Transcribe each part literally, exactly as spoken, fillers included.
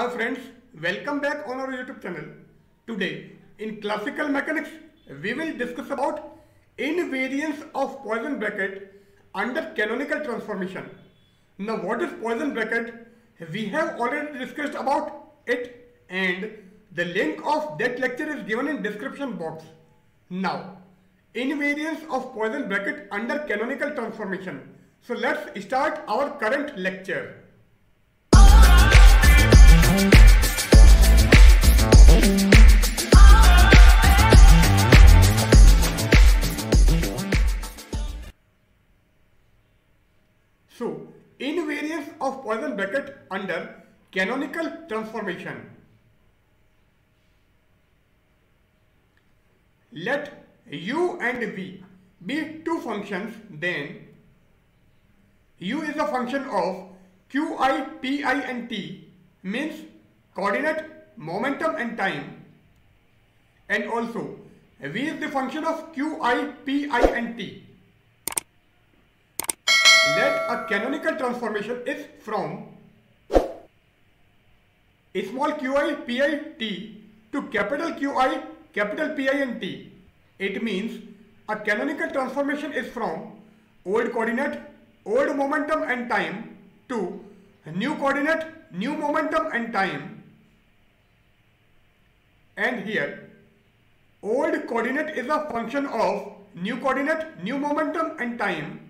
Hi friends, welcome back on our YouTube channel. Today in classical mechanics we will discuss about invariance of Poisson bracket under canonical transformation. Now what is Poisson bracket? We have already discussed about it and the link of that lecture is given in description box. Now invariance of Poisson bracket under canonical transformation. So let's start our current lecture. So, invariance of Poisson bracket under canonical transformation. Let u and v be two functions, then u is a function of qi, pi and t, means coordinate, momentum and time, and also v is the function of qi, pi and t. Let a canonical transformation is from small qi, pi, t to capital qi, capital pi and t. It means a canonical transformation is from old coordinate, old momentum and time to new coordinate, new momentum and time, and here old coordinate is a function of new coordinate, new momentum and time,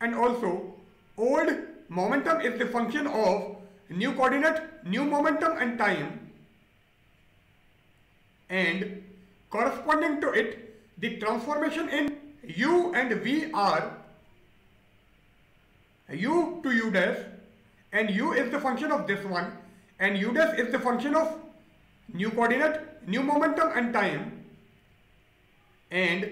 and also old momentum is the function of new coordinate, new momentum and time, and corresponding to it the transformation in u and v are u to u dash, and u is the function of this one and u dash is the function of new coordinate, new momentum and time, and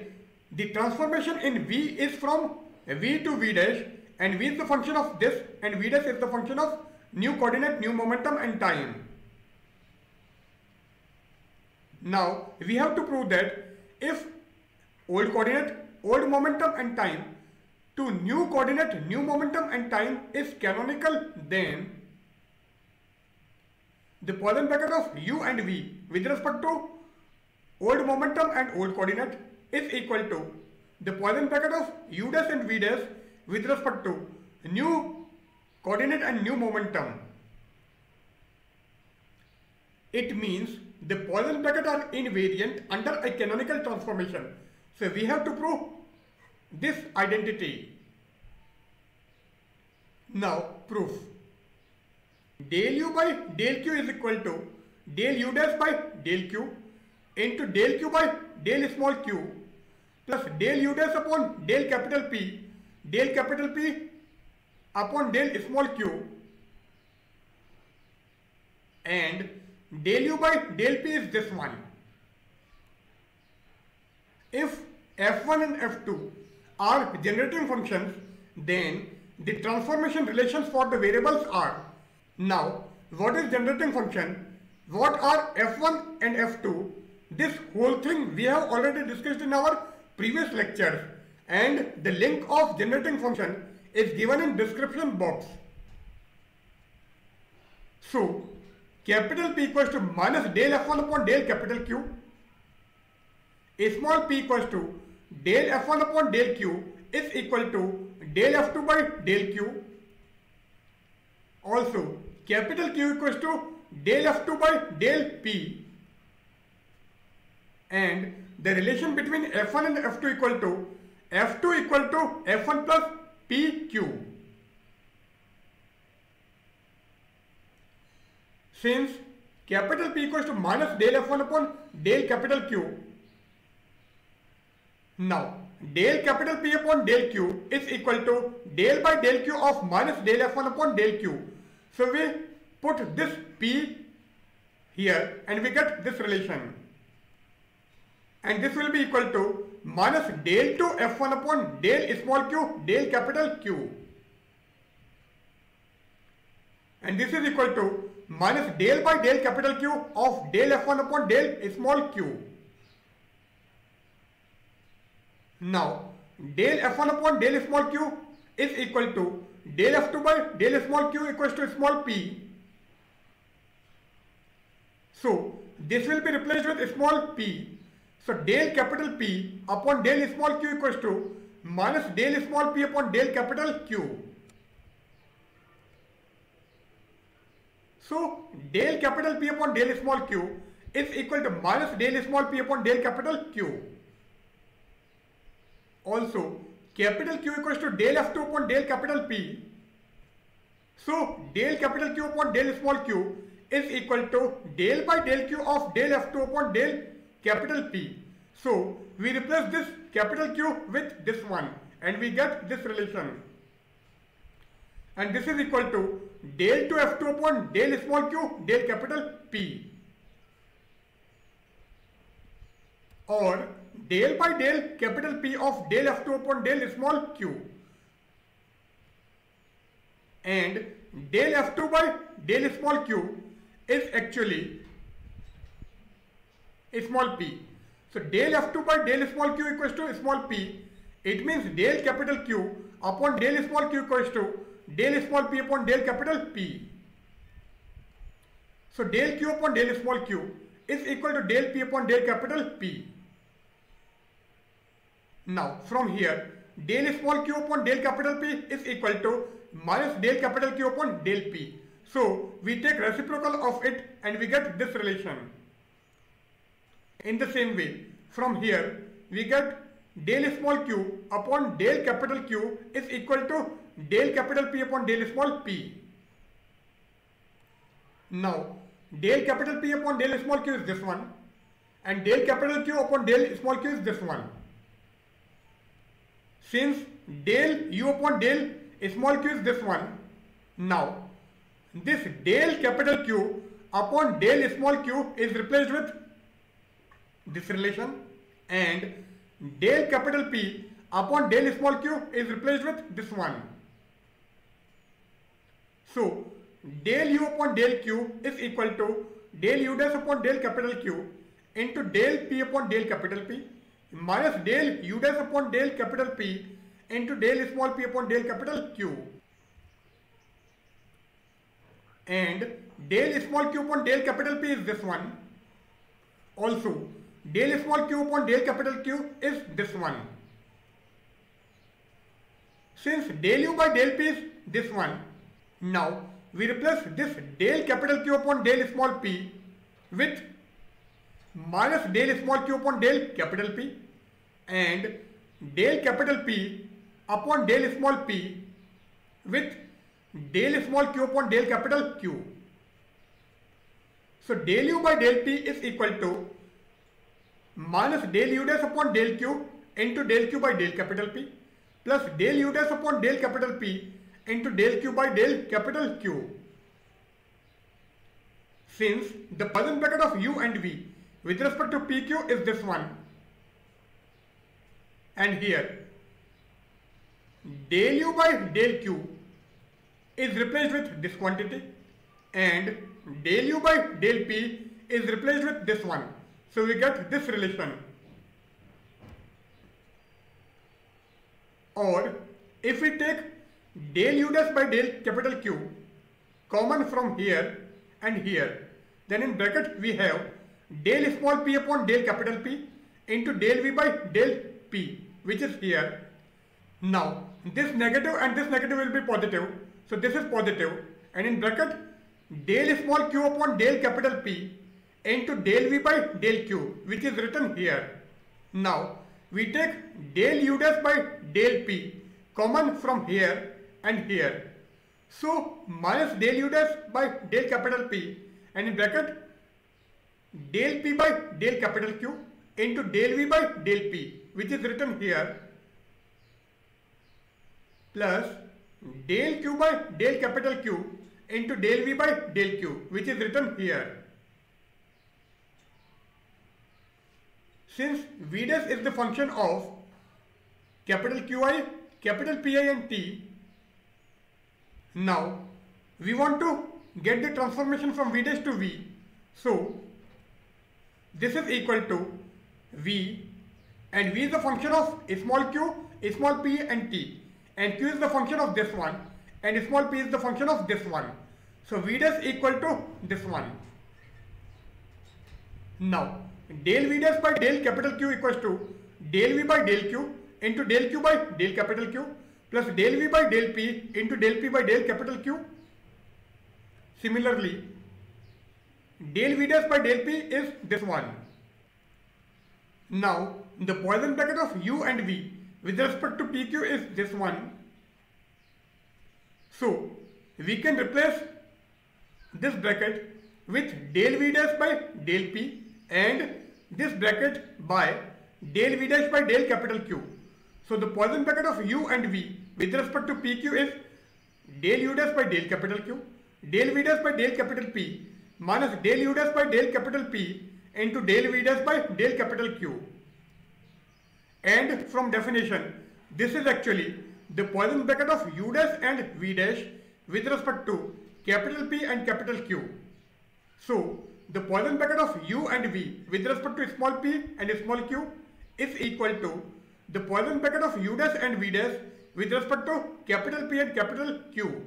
the transformation in v is from v to v dash and v is the function of this and v dash is the function of new coordinate, new momentum and time. Now we have to prove that if old coordinate, old momentum and time to new coordinate, new momentum and time is canonical, then the Poisson bracket of u and v with respect to old momentum and old coordinate is equal to the Poisson bracket of u dash and v dash with respect to new coordinate and new momentum. It means the Poisson bracket are invariant under a canonical transformation. So we have to prove this identity. Now proof. Del u by del q is equal to del u dash by del q into del q by del small q plus del u dash upon del capital P del capital P upon del small q, and del u by del p is this one. If f one and f two are generating functions, then the transformation relations for the variables are. Now what is generating function? What are f one and f two? This whole thing we have already discussed in our previous lectures, and the link of generating function is given in description box. So capital P equals to minus del f one upon del capital Q, a small p equals to del f one upon del q is equal to del f two by del q. Also capital Q equals to del f two by del p, and the relation between f one and f two equal to f two equal to f one plus pq. Since capital P equals to minus del f one upon del capital Q, now del capital P upon del Q is equal to del by del Q of minus del f one upon del Q. So we put this P here and we get this relation, and this will be equal to minus del to f one upon del small q del capital Q, and this is equal to minus del by del capital Q of del f one upon del small q. Now del f one upon del small q is equal to del f two by del small q equals to small p, So this will be replaced with small p. So del capital P upon del small q equals to minus del small p upon del capital Q. So del capital P upon del small q is equal to minus del small p upon del capital Q. Also capital Q equals to del F two upon del capital P. So del capital Q upon del small q is equal to del by del Q of del F two upon del capital P. So we replace this capital Q with this one and we get this relation. And this is equal to del to F two upon del small q del capital P. Or del by del capital P of del F two upon del small q. And del F two by del small q is actually a small p. So del F two by del small q equals to small p. It means del capital Q upon del small q equals to del small p upon del capital P. So del Q upon del small q is equal to del p upon del capital P. Now from here del small q upon del capital P is equal to minus del capital Q upon del P. So we take reciprocal of it and we get this relation. In the same way, from here we get del small q upon del capital Q is equal to del capital P upon del small p. Now del capital P upon del small q is this one and del capital Q upon del small q is this one. Since del u upon del small q is this one, now this del capital Q upon del small q is replaced with this relation and del capital P upon del small q is replaced with this one. So del u upon del q is equal to del u dash upon del capital Q into del p upon del capital P minus del u dash upon del capital P into del small p upon del capital Q and del small q upon del capital P is this one. Also del small q upon del capital Q is this one. Since del u by del p is this one, now we replace this del capital Q upon del small p with minus del small q upon del capital P and del capital P upon del small p with del small q upon del capital Q. So del u by del p is equal to minus del u dash upon del q into del q by del capital P plus del u dash upon del capital P into del q by del capital Q. Since the Poisson bracket of u and v with respect to P Q is this one, and here del u by del q is replaced with this quantity and del u by del p is replaced with this one. So we get this relation. Or if we take del u dash by del capital Q common from here and here, then in bracket we have del small p upon del capital P into del v by del p, which is here. Now this negative and this negative will be positive, so this is positive, and in bracket del small q upon del capital P into del v by del q, which is written here. Now we take del u dash by del p common from here and here, so minus del u dash by del capital P and in bracket del p by del capital Q into del v by del p, which is written here, plus del q by del capital Q into del v by del q, which is written here. Since v dash is the function of capital Q i, capital P i and t, now we want to get the transformation from v dash to v. So this is equal to v, and v is the function of a small q, a small p and t, and q is the function of this one and a small p is the function of this one. So v dash equal to this one. Now, del V dash by del capital Q equals to del V by del Q into del Q by del capital Q plus del V by del P into del P by del capital Q. Similarly, del V dash by del P is this one. Now, the Poisson bracket of U and V with respect to P Q is this one. So, we can replace this bracket with del V dash by del P and this bracket by del V dash by del capital Q. So, the Poisson bracket of U and V with respect to P Q is del U dash by del capital Q, del V dash by del capital P minus del U dash by del capital P into del V dash by del capital Q. And from definition, this is actually the Poisson bracket of U dash and V dash with respect to capital P and capital Q. So, the Poisson bracket of U and V with respect to small p and small q is equal to the Poisson bracket of U dash and V dash with respect to capital P and capital Q.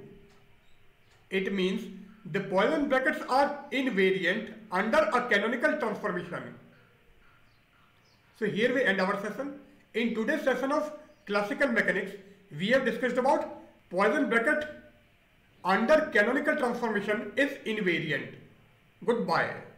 It means the Poisson brackets are invariant under a canonical transformation. So here we end our session. In today's session of classical mechanics, we have discussed about Poisson bracket under canonical transformation is invariant. Goodbye.